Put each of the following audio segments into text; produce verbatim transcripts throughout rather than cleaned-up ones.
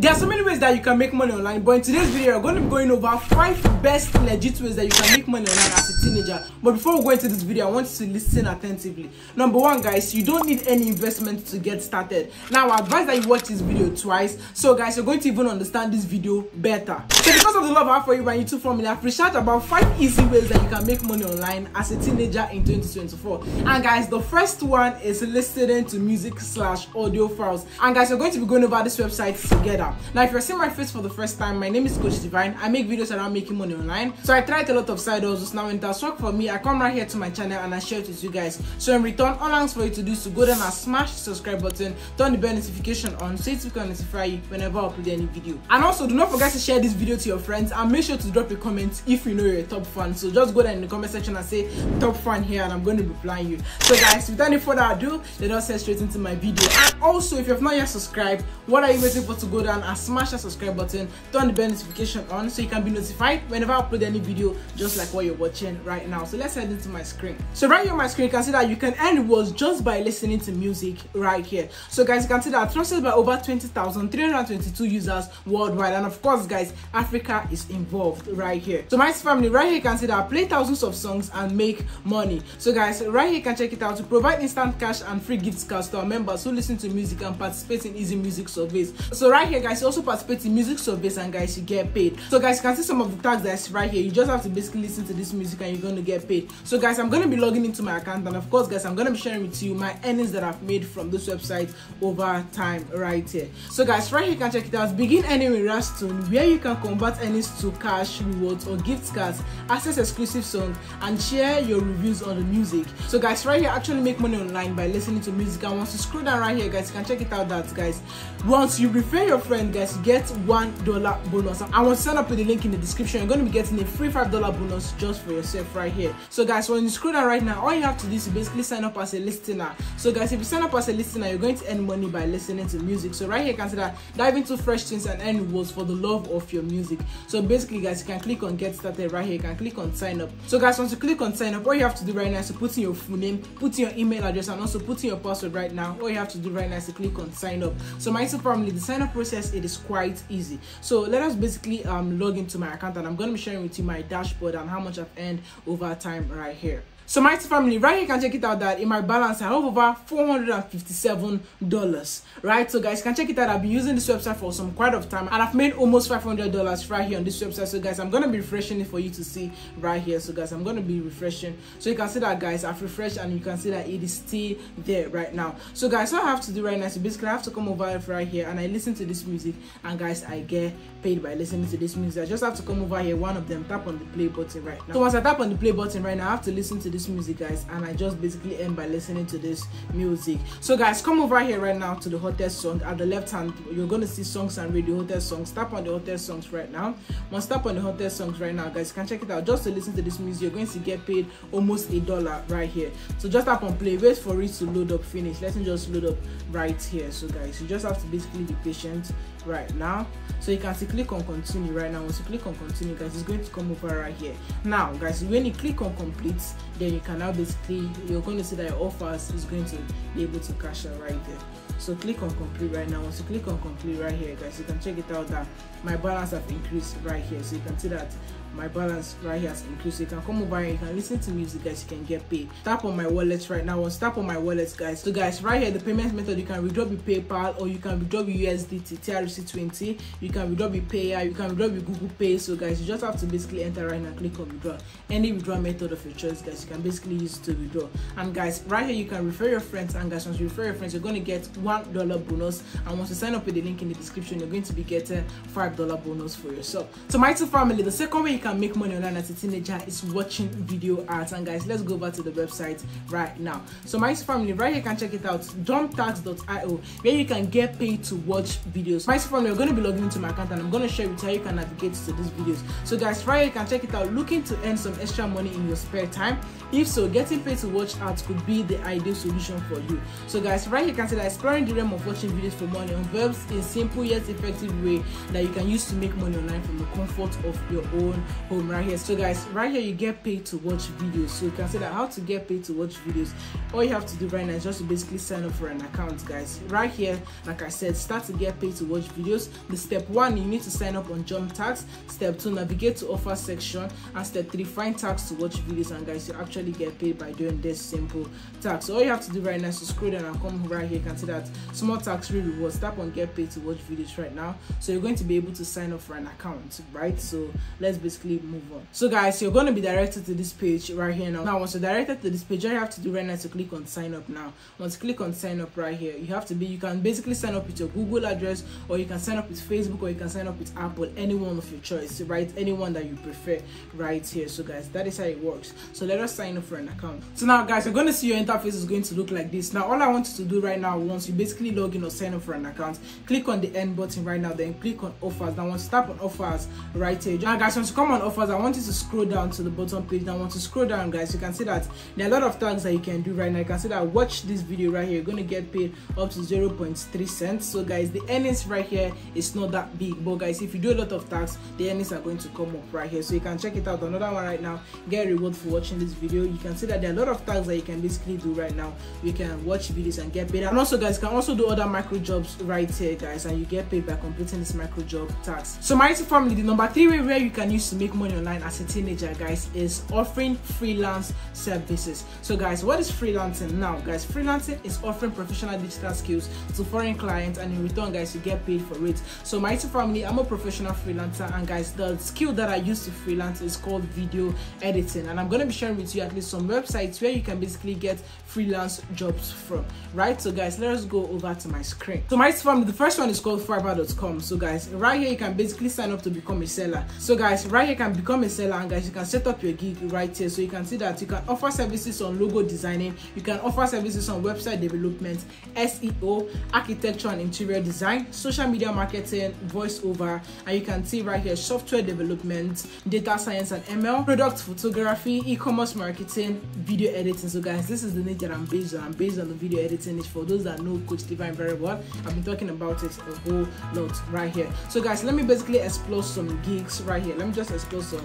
There are so many ways that you can make money online, but in today's video we're going to be going over five best legit ways that you can make money online as a teenager. But before we go into this video, I want you to listen attentively. Number one, guys, you don't need any investment to get started. Now, I advise that you watch this video twice, so guys, you're going to even understand this video better. So because of the love I have for you by YouTube formula, I've reached out about five easy ways that you can make money online as a teenager in twenty twenty-four. And guys, the first one is listening to music slash audio files. And guys, you're going to be going over this website together. Now, if you're seeing my face for the first time, my name is Coach Divine. I make videos around making money online. So I tried a lot of side hustles. Now, when it has worked for me, I come right here to my channel and I share it with you guys. So in return, all I ask for you to do is to go down and smash the subscribe button, turn the bell notification on so it can notify you whenever I upload any video. And also, do not forget to share this video to your friends and make sure to drop a comment if you know you're a top fan. So just go down in the comment section and say top fan here and I'm going to be replying you. So guys, without any further ado, let us head straight into my video. And also, if you have not yet subscribed, what are you waiting for to go down and smash that subscribe button, turn the bell notification on so you can be notified whenever I upload any video, just like what you're watching right now. So let's head into my screen. So right here on my screen, you can see that you can earn rewards just by listening to music right here. So guys, you can see that trusted by over twenty thousand three hundred twenty-two users worldwide, and of course guys, Africa is involved right here. So my family right here, you can see that I play thousands of songs and make money. So guys, right here you can check it out. To provide instant cash and free gift cards to our members who listen to music and participate in easy music surveys. So right here guys, you also participate in music surveys and guys, you get paid. So guys, you can see some of the tags that's right here. You just have to basically listen to this music and you're going to get paid. So guys, I'm going to be logging into my account, and of course guys, I'm going to be sharing with you my earnings that I've made from this website over time right here. So guys, right here you can check it out. Begin earning with Rastoon, where you can convert earnings to cash, rewards or gift cards, access exclusive songs and share your reviews on the music. So guys, right here actually make money online by listening to music. And once you scroll down right here guys, you can check it out that guys, once you refer your friend guys, you get one dollar bonus. I want to sign up with the link in the description. You're going to be getting a free five dollar bonus just for yourself right here. So guys, when you scroll down right now, all you have to do is basically sign up as a listener. So guys, if you sign up as a listener, you're going to earn money by listening to music. So right here you can see that dive into fresh things and earn rewards for the love of your music. So basically guys, you can click on get started right here. You can click on sign up. So guys, once you click on sign up, all you have to do right now is to put in your full name, put in your email address and also put in your password right now. All you have to do right now is to click on sign up. So my family, the sign up process, it is quite easy. So let us basically um log into my account, and I'm going to be sharing with you my dashboard and how much I've earned over time right here. So my family, right here you can check it out that in my balance I have over four hundred fifty-seven dollars, right? So guys, you can check it out. I've been using this website for some quite of time and I've made almost five hundred dollars right here on this website. So guys, I'm going to be refreshing it for you to see right here. So guys, I'm going to be refreshing. So you can see that guys, I've refreshed and you can see that it is still there right now. So guys, what I have to do right now is so basically I have to come over right here and I listen to this music, and guys, I get paid by listening to this music. I just have to come over here, one of them, tap on the play button right now. So once I tap on the play button right now, I have to listen to this music guys, and I just basically end by listening to this music. So guys, come over here right now to the hottest song. At the left hand you're going to see songs and radio, hottest songs. Tap on the hottest songs right now. Once tap on the hottest songs right now guys, you can check it out. Just to listen to this music, you're going to get paid almost a dollar right here. So just tap on play, wait for it to load up, finish. Let me just load up right here. So guys, you just have to basically be patient right now. So you can see click on continue right now. Once you click on continue guys, it's going to come over right here. Now guys, when you click on complete, then you can now basically, you're going to see that your offers is going to be able to cash out right there. So click on complete right now. Once you click on complete right here guys, you can check it out that my balance have increased right here. So you can see that my balance right here has increased. So you can come over here, you can listen to music guys, you can get paid. Tap on my wallet right now. Once tap on my wallet guys, so guys right here the payment method, you can withdraw with PayPal or you can withdraw with U S D T T R C twenty, you can withdraw with Payer, you can withdraw with Google Pay. So guys, you just have to basically enter right now, click on withdraw, any withdraw method of your choice guys, you can basically use to withdraw. And guys right here you can refer your friends, and guys once you refer your friends, you're going to get one dollar bonus, and once you sign up with the link in the description, you're going to be getting five dollar bonus for yourself. So my two family, the second way you can make money online as a teenager is watching video ads. And guys, let's go back to the website right now. So my family, right here you can check it out, dump tax dot i o, where you can get paid to watch videos. My family, we're going to be logging into my account and I'm going to share with you how you can navigate to these videos. So guys, right here you can check it out. Looking to earn some extra money in your spare time? If so, getting paid to watch ads could be the ideal solution for you. So guys, right here you can see that exploring the realm of watching videos for money unveils a simple yet effective way that you can use to make money online from the comfort of your own home right here. So guys, right here you get paid to watch videos. So you can see that how to get paid to watch videos. All you have to do right now is just to basically sign up for an account guys. Right here, like I said, start to get paid to watch videos. The step one, you need to sign up on Jump Tax. Step two, navigate to offer section. And step three, find tax to watch videos. And guys, you actually get paid by doing this simple tax. So all you have to do right now is to scroll down and come right here. You can see that small tax free rewards. Tap on get paid to watch videos right now. So you're going to be able to sign up for an account, right? So let's basically move on. So guys, you're going to be directed to this page right here now. Now once you're directed to this page, all you have to do right now is to click on sign up now. Once you click on sign up right here, you have to be, you can basically sign up with your Google address, or you can sign up with Facebook, or you can sign up with Apple, any one of your choice, right? Anyone that you prefer right here. So guys, that is how it works. So let us sign up for an account. So now guys, you're going to see your interface is going to look like this. Now all I want you to do right now, once you basically log in or sign up for an account, click on the end button right now, then click on offers. Now once you tap on offers right here, now guys, once you come on offers, I want you to scroll down to the bottom page. Now once you scroll down guys, you can see that there are a lot of tags that you can do right now. You can see that watch this video right here, you're going to get paid up to zero point three cents. So guys, the earnings right here is not that big, but guys, if you do a lot of tags, the earnings are going to come up right here. So you can check it out. Another one right now, get reward for watching this video. You can see that there are a lot of tags that you can basically do right now. You can watch videos and get paid. And also guys, you can also do other micro jobs right here guys, and you get paid by completing this micro job tax. So my family, the number three way where you can use to make money online as a teenager guys is offering freelance services. So guys, what is freelancing now guys? Freelancing is offering professional digital skills to foreign clients, and in return guys, you get paid for it. So my family, I'm a professional freelancer, and guys, the skill that I use to freelance is called video editing, and I'm going to be sharing with you at least some websites where you can basically get freelance jobs from, right? So guys, let us go over to my screen. So my family, the first one is called Fiverr dot com. So guys, right here you can basically sign up to become a seller. So guys, right here you can become a seller, and guys, you can set up your gig right here. So you can see that you can offer services on logo designing, you can offer services on website development, S E O, architecture and interior design, social media marketing, voiceover, and you can see right here software development, data science and M L, product photography, e-commerce marketing, video editing. So guys, this is the niche that I'm based on. I'm based on the video editing niche. For those that know Coach Divine very well, I've been talking about it a whole lot right here. So guys, let me basically explore some gigs right here. Let me just explore some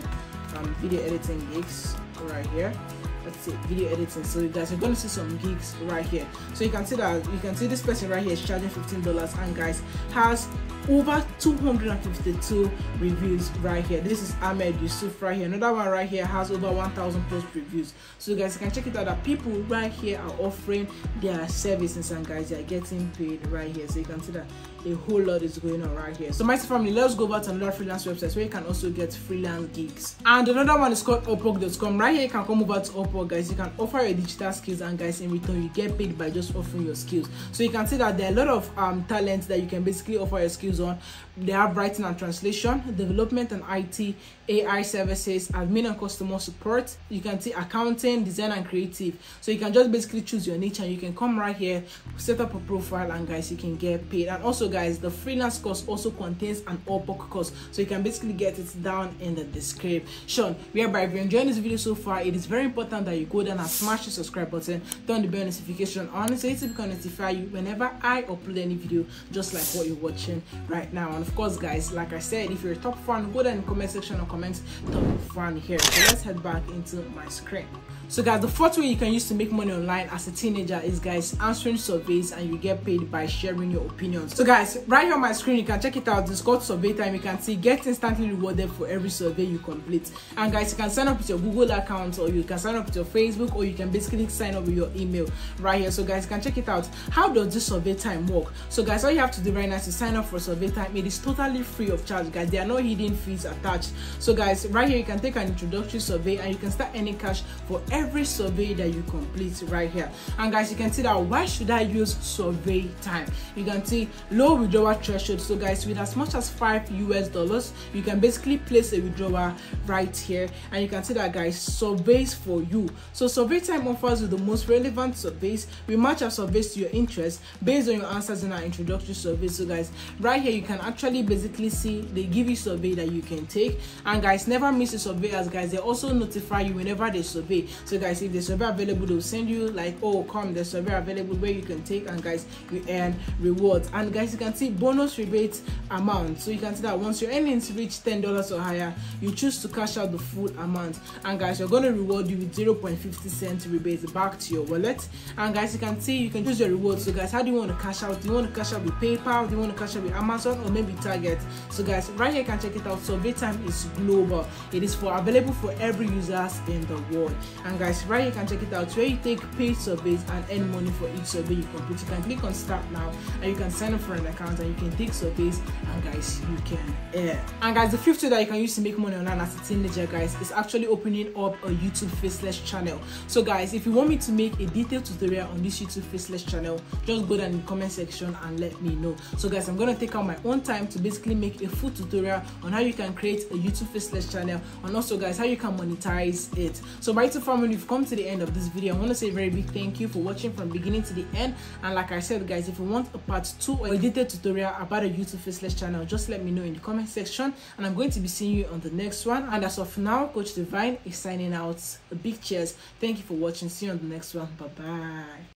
um, video editing gigs right here. Let's see, video editing. So you guys, you're going to see some gigs right here. So you can see that, you can see this person right here is charging fifteen dollars, and guys, has over two hundred fifty-two reviews right here. This is Ahmed Yusuf right here. Another one right here has over one thousand plus reviews. So you guys, you can check it out that people right here are offering their services, and guys, they are getting paid right here. So you can see that a whole lot is going on right here. So my family, let's go back to another freelance website where you can also get freelance gigs. And another one is called Upwork dot com. Right here you can come over to Upwork guys. You can offer your digital skills, and guys, in return you get paid by just offering your skills. So you can see that there are a lot of um talents that you can basically offer your skills on. They have writing and translation, development and I T, A I services, admin and customer support. You can see accounting, design and creative. So you can just basically choose your niche, and you can come right here, set up a profile, and guys, you can get paid. And also guys, the freelance course also contains an Upwork course, so you can basically get it down in the description. Whereby, if you're enjoying this video so far, it is very important that you go down and smash the subscribe button, turn the bell notification on so it can notify you whenever I upload any video, just like what you're watching right now. And of course guys, like I said, if you're a top fan, go down in the comment section or comment top fan here. So let's head back into my screen. So guys, the fourth way you can use to make money online as a teenager is guys, answering surveys, and you get paid by sharing your opinions. So guys, right here on my screen, you can check it out. It's called Survey Time. You can see get instantly rewarded for every survey you complete. And guys, you can sign up with your Google account, or you can sign up with your Facebook, or you can basically sign up with your email right here. So guys, you can check it out. How does this Survey Time work? So guys, all you have to do right now is to sign up for Survey Time. It is totally free of charge guys. There are no hidden fees attached. So guys, right here you can take an introductory survey, and you can start earning cash for every survey that you complete right here. And guys, you can see that why should I use Survey Time? You can see low withdrawal threshold. So guys, with as much as five U S dollars, you can basically place a withdrawal right here, and you can see that guys, surveys for you. So Survey Time offers you the most relevant surveys. We match our surveys to your interests based on your answers in our introductory survey. So guys, right here you can actually actually basically see, they give you survey that you can take. And guys, never miss the surveyors, guys. They also notify you whenever they survey. So guys, if the survey available, they'll send you like, oh, come, the survey available where you can take, and guys, you earn rewards. And guys, you can see bonus rebate amount. So you can see that once your earnings reach ten dollars or higher, you choose to cash out the full amount. And guys, you're going to reward you with zero point five zero cent rebate back to your wallet. And guys, you can see you can choose your reward. So guys, how do you want to cash out? Do you want to cash out with PayPal? Do you want to cash out with Amazon, or maybe Target? So guys, right here you can check it out. Survey Time is global. It is for available for every users in the world. And guys, right here you can check it out where you take paid surveys and earn money for each survey you complete. You can click on start now and you can sign up for an account and you can take surveys, and guys, you can earn. And guys, the fifth way that you can use to make money online as a teenager, guys, is actually opening up a YouTube faceless channel. So guys, if you want me to make a detailed tutorial on this YouTube faceless channel, just go down in the comment section and let me know. So guys, I'm gonna take out my own time to basically make a full tutorial on how you can create a YouTube faceless channel, and also guys, how you can monetize it. So my YouTube family, you've come to the end of this video. I want to say a very big thank you for watching from beginning to the end. And like I said, guys, if you want a part two or a detailed tutorial about a YouTube faceless channel, just let me know in the comment section, and I'm going to be seeing you on the next one. And as of now, Coach Divine is signing out. A big cheers. Thank you for watching. See you on the next one. Bye bye.